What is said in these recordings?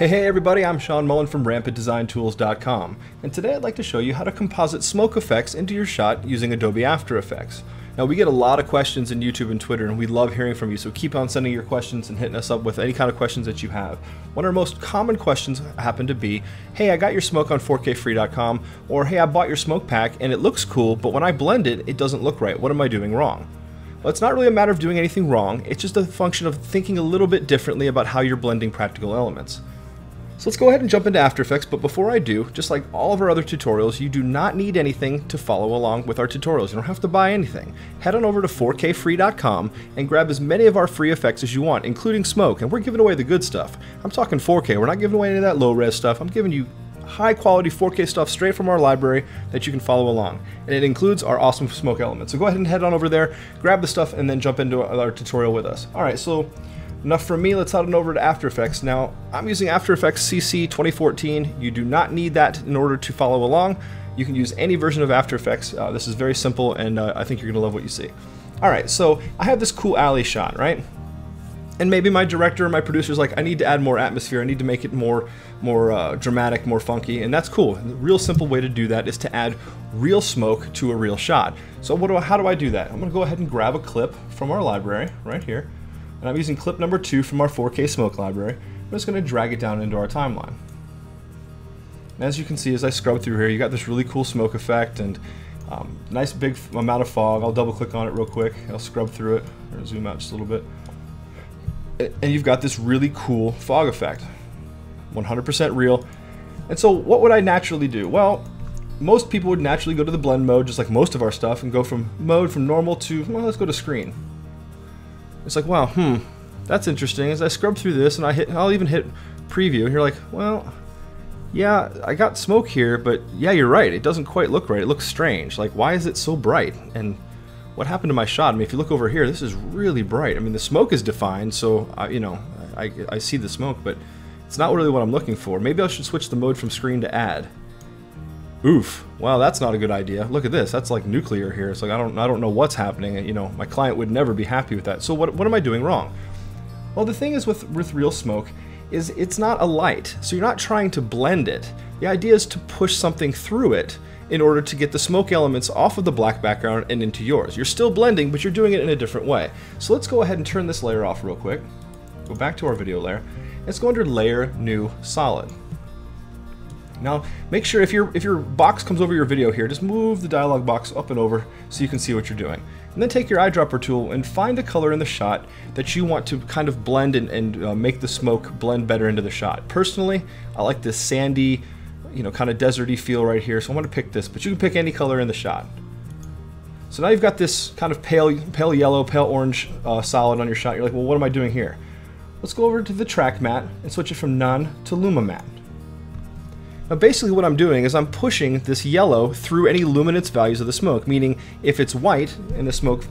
Hey everybody, I'm Sean Mullen from RampantDesignTools.com, and today I'd like to show you how to composite smoke effects into your shot using Adobe After Effects. Now, we get a lot of questions in YouTube and Twitter, and we love hearing from you, so keep on sending your questions and hitting us up with any kind of questions that you have. One of our most common questions happen to be, hey, I got your smoke on 4kfree.com, or hey, I bought your smoke pack and it looks cool, but when I blend it, it doesn't look right. What am I doing wrong? Well, it's not really a matter of doing anything wrong. It's just a function of thinking a little bit differently about how you're blending practical elements. So let's go ahead and jump into After Effects, but before I do, just like all of our other tutorials, you do not need anything to follow along with our tutorials. You don't have to buy anything. Head on over to 4kfree.com and grab as many of our free effects as you want, including smoke, and we're giving away the good stuff. I'm talking 4K, we're not giving away any of that low-res stuff. I'm giving you high quality 4K stuff straight from our library that you can follow along, and it includes our awesome smoke element. So go ahead and head on over there, grab the stuff, and then jump into our tutorial with us. All right, so enough from me, let's head on over to After Effects. Now, I'm using After Effects CC 2014. You do not need that in order to follow along. You can use any version of After Effects. This is very simple, and I think you're gonna love what you see. All right, so I have this cool alley shot, right? And maybe my director or my producer's like, I need to add more atmosphere, I need to make it more dramatic, more funky, and that's cool. And the real simple way to do that is to add real smoke to a real shot. So how do I do that? I'm gonna go ahead and grab a clip from our library right here, and I'm using clip number 2 from our 4K smoke library. I'm just gonna drag it down into our timeline. And as you can see, as I scrub through here, you got this really cool smoke effect and nice big amount of fog. I'll double click on it real quick. I'll scrub through it, or zoom out just a little bit. And you've got this really cool fog effect, 100% real. And so what would I naturally do? Well, most people would naturally go to the blend mode, just like most of our stuff, and go from mode from normal to, well, let's go to screen. It's like, wow, that's interesting. As I scrub through this, and I'll even hit preview, and you're like, well, yeah, I got smoke here, but yeah, you're right, it doesn't quite look right, it looks strange. Like, why is it so bright? And what happened to my shot? I mean, if you look over here, this is really bright. I mean, the smoke is defined, so I see the smoke, but it's not really what I'm looking for. Maybe I should switch the mode from screen to add. Oof, wow, that's not a good idea. Look at this, that's like nuclear here. It's like, I don't know what's happening. You know, my client would never be happy with that. So what am I doing wrong? Well, the thing is with real smoke is it's not a light. So you're not trying to blend it. The idea is to push something through it in order to get the smoke elements off of the black background and into yours. You're still blending, but you're doing it in a different way. So let's go ahead and turn this layer off real quick. Go back to our video layer. Let's go under Layer, New, Solid. Now, make sure if your box comes over your video here, just move the dialog box up and over so you can see what you're doing. And then take your eyedropper tool and find a color in the shot that you want to kind of blend and make the smoke blend better into the shot. Personally, I like this sandy, you know, kind of deserty feel right here, so I'm gonna pick this, but you can pick any color in the shot. So now you've got this kind of pale yellow, pale orange solid on your shot. You're like, well, what am I doing here? Let's go over to the track mat and switch it from none to luma mat. Now basically what I'm doing is I'm pushing this yellow through any luminance values of the smoke, meaning if it's white in the smoke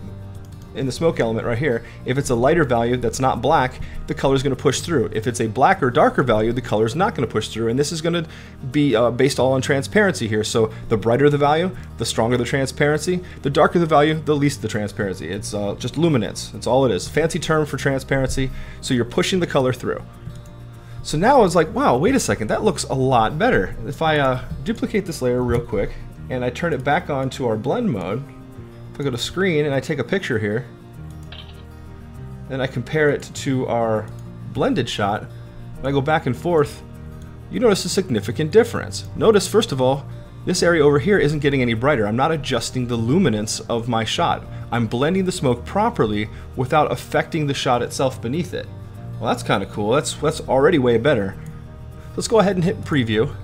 element right here, if it's a lighter value that's not black, the color is going to push through. If it's a black or darker value, the color is not going to push through, and this is going to be based all on transparency here. So the brighter the value, the stronger the transparency, the darker the value, the least the transparency. It's just luminance, that's all it is. Fancy term for transparency, so you're pushing the color through. So now it's like, wow, wait a second, that looks a lot better. If I duplicate this layer real quick and I turn it back on to our blend mode, if I go to screen and I take a picture here, then I compare it to our blended shot, and I go back and forth, you notice a significant difference. Notice, first of all, this area over here isn't getting any brighter. I'm not adjusting the luminance of my shot. I'm blending the smoke properly without affecting the shot itself beneath it. Well, that's kind of cool. That's already way better. Let's go ahead and hit preview.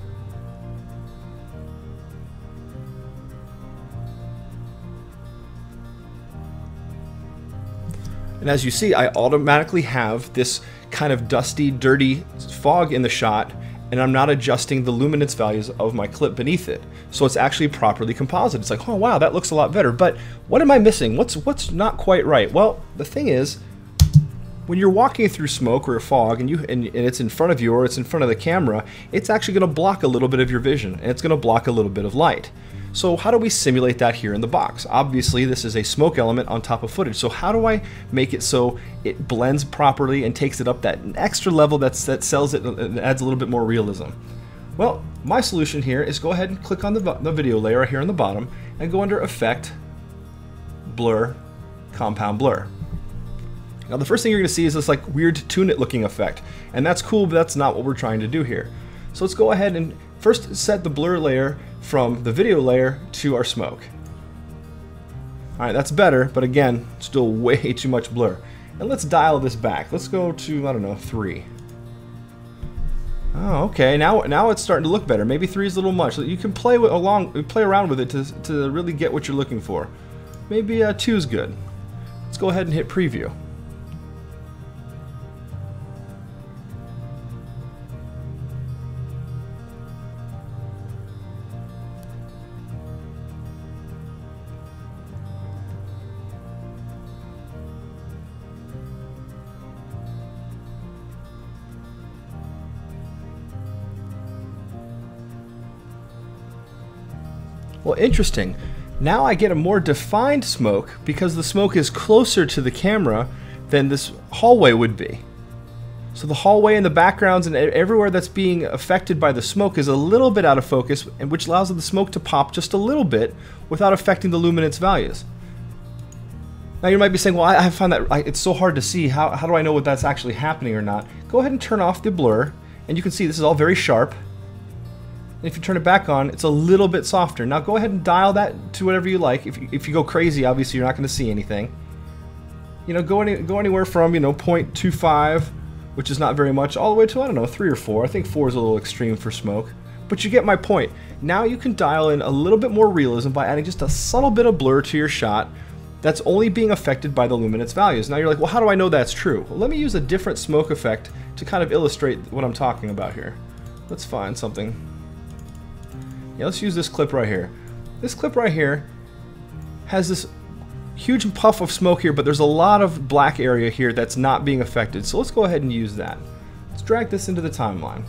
And as you see, I automatically have this kind of dusty, dirty fog in the shot, and I'm not adjusting the luminance values of my clip beneath it. So it's actually properly composited. It's like, oh wow, that looks a lot better. But what am I missing? What's not quite right? Well, the thing is, When you're walking through smoke or a fog and it's in front of you or it's in front of the camera, it's actually going to block a little bit of your vision and it's going to block a little bit of light. So how do we simulate that here in the box? Obviously this is a smoke element on top of footage, so how do I make it so it blends properly and takes it up that extra level that sells it and adds a little bit more realism? Well, my solution here is go ahead and click on the video layer here on the bottom and go under Effect, Blur, Compound Blur. Now the first thing you're going to see is this like weird tune-it looking effect, and that's cool, but that's not what we're trying to do here. So let's go ahead and first set the blur layer from the video layer to our smoke. Alright, that's better, but again, still way too much blur. And let's dial this back. Let's go to, I don't know, 3. Oh, okay, now it's starting to look better. Maybe 3 is a little much. You can play around with it to really get what you're looking for. Maybe 2 is good. Let's go ahead and hit preview. Well, interesting. Now I get a more defined smoke because the smoke is closer to the camera than this hallway would be. So the hallway and the backgrounds and everywhere that's being affected by the smoke is a little bit out of focus, and which allows the smoke to pop just a little bit without affecting the luminance values. Now you might be saying, well, I find that it's so hard to see. How do I know what that's actually happening or not? Go ahead and turn off the blur, and you can see this is all very sharp. And if you turn it back on, it's a little bit softer. Now go ahead and dial that to whatever you like. If you go crazy, obviously you're not going to see anything. You know, go anywhere from, you know, 0.25, which is not very much, all the way to, I don't know, 3 or 4. I think 4 is a little extreme for smoke. But you get my point. Now you can dial in a little bit more realism by adding just a subtle bit of blur to your shot that's only being affected by the luminance values. Now you're like, well, how do I know that's true? Well, let me use a different smoke effect to kind of illustrate what I'm talking about here. Let's find something. Yeah, let's use this clip right here. This clip right here has this huge puff of smoke here, but there's a lot of black area here that's not being affected. So let's go ahead and use that. Let's drag this into the timeline.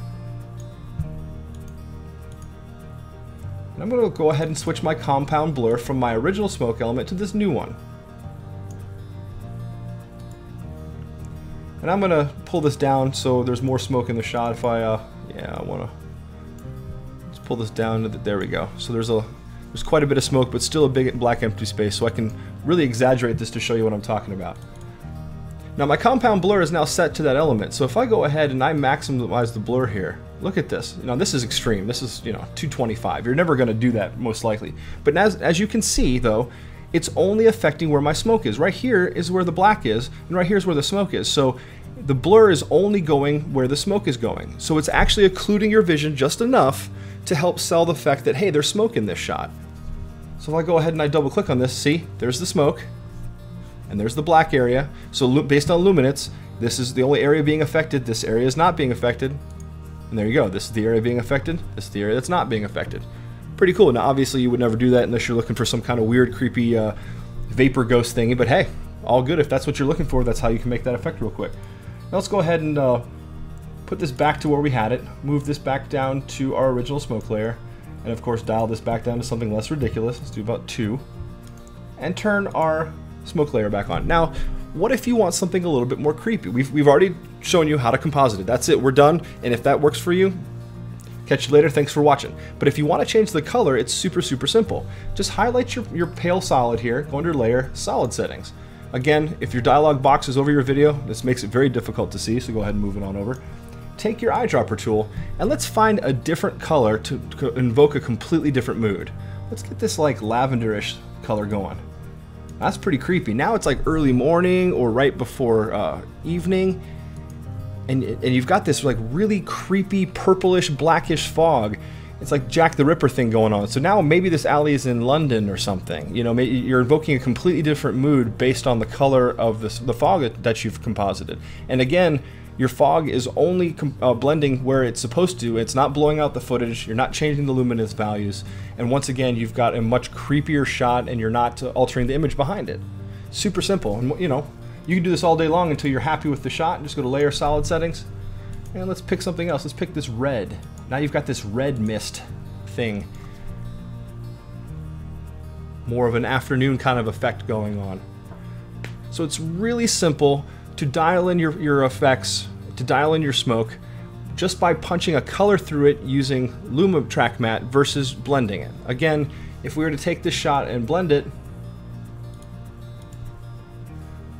And I'm going to go ahead and switch my compound blur from my original smoke element to this new one. And I'm going to pull this down so there's more smoke in the shot if I want to. Pull this down to there we go. So there's quite a bit of smoke, but still a big black empty space, so I can really exaggerate this to show you what I'm talking about. Now my compound blur is now set to that element, so if I go ahead and I maximize the blur here, look at this. Now this is extreme. This is, you know, 225. You're never going to do that most likely. But as you can see though, it's only affecting where my smoke is. Right here is where the black is, and right here is where the smoke is. So the blur is only going where the smoke is going. So it's actually occluding your vision just enough to help sell the fact that, hey, there's smoke in this shot. So if I go ahead and I double click on this, see, there's the smoke and there's the black area. So based on luminance, this is the only area being affected. This area is not being affected. And there you go. This is the area being affected. This is the area that's not being affected. Pretty cool. Now, obviously you would never do that unless you're looking for some kind of weird, creepy vapor ghost thingy, but hey, all good. If that's what you're looking for, that's how you can make that effect real quick. Now let's go ahead and put this back to where we had it, move this back down to our original smoke layer, and of course dial this back down to something less ridiculous. Let's do about 2, and turn our smoke layer back on. Now, what if you want something a little bit more creepy? We've already shown you how to composite it. That's it, we're done, and if that works for you, catch you later, thanks for watching. But if you want to change the color, it's super, super simple. Just highlight your pale solid here, go under Layer, Solid Settings. Again, if your dialog box is over your video, this makes it very difficult to see, so go ahead and move it on over. Take your eyedropper tool and let's find a different color to invoke a completely different mood. Let's get this like lavenderish color going. That's pretty creepy. Now it's like early morning or right before evening, and you've got this like really creepy purplish blackish fog. It's like Jack the Ripper thing going on. So now maybe this alley is in London or something. You know, maybe you're invoking a completely different mood based on the color of the fog that you've composited. And again, your fog is only blending where it's supposed to. It's not blowing out the footage. You're not changing the luminance values. And once again, you've got a much creepier shot and you're not altering the image behind it. Super simple. And, you know, You can do this all day long until you're happy with the shot. Just go to Layer, Solid Settings, and let's pick something else. Let's pick this red. Now you've got this red mist thing. More of an afternoon kind of effect going on. So it's really simple to dial in your effects, to dial in your smoke, just by punching a color through it using Luma Track Matte versus blending it. Again, if we were to take this shot and blend it,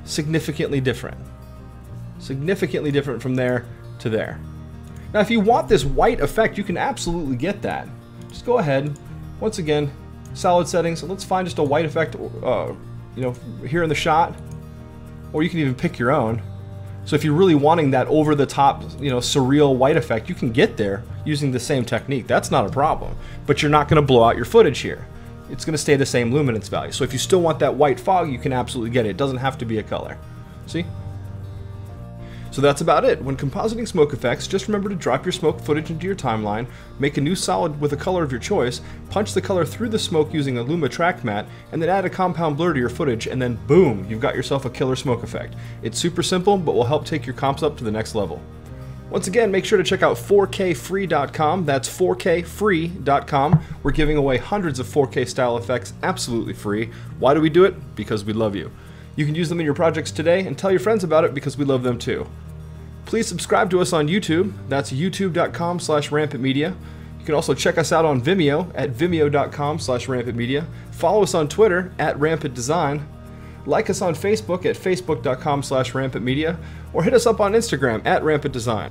significantly different from there to there. Now, if you want this white effect, you can absolutely get that. Just go ahead, once again, Solid Settings, and let's find just a white effect, you know, here in the shot, or you can even pick your own. So if you're really wanting that over the top, you know, surreal white effect, you can get there using the same technique. That's not a problem, but you're not going to blow out your footage here. It's going to stay the same luminance value. So if you still want that white fog, you can absolutely get it. It doesn't have to be a color. See? So that's about it. When compositing smoke effects, just remember to drop your smoke footage into your timeline, make a new solid with a color of your choice, punch the color through the smoke using a Luma Track Matte, and then add a compound blur to your footage, and then boom, you've got yourself a killer smoke effect. It's super simple, but will help take your comps up to the next level. Once again, make sure to check out 4kfree.com. That's 4kfree.com. We're giving away hundreds of 4K style effects absolutely free. Why do we do it? Because we love you. You can use them in your projects today, and tell your friends about it because we love them too. Please subscribe to us on YouTube. That's youtube.com/rampantmedia. You can also check us out on Vimeo at vimeo.com/rampantmedia. Follow us on Twitter at rampantdesign. Like us on Facebook at facebook.com/rampantmedia, or hit us up on Instagram at rampantdesign.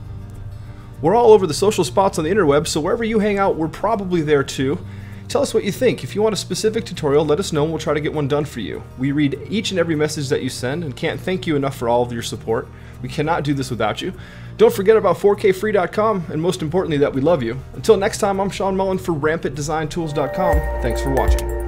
We're all over the social spots on the interweb, so wherever you hang out, we're probably there too. Tell us what you think. If you want a specific tutorial, let us know and we'll try to get one done for you. We read each and every message that you send and can't thank you enough for all of your support. We cannot do this without you. Don't forget about 4kfree.com, and most importantly, that we love you. Until next time, I'm Sean Mullen for RampantDesignTools.com. Thanks for watching.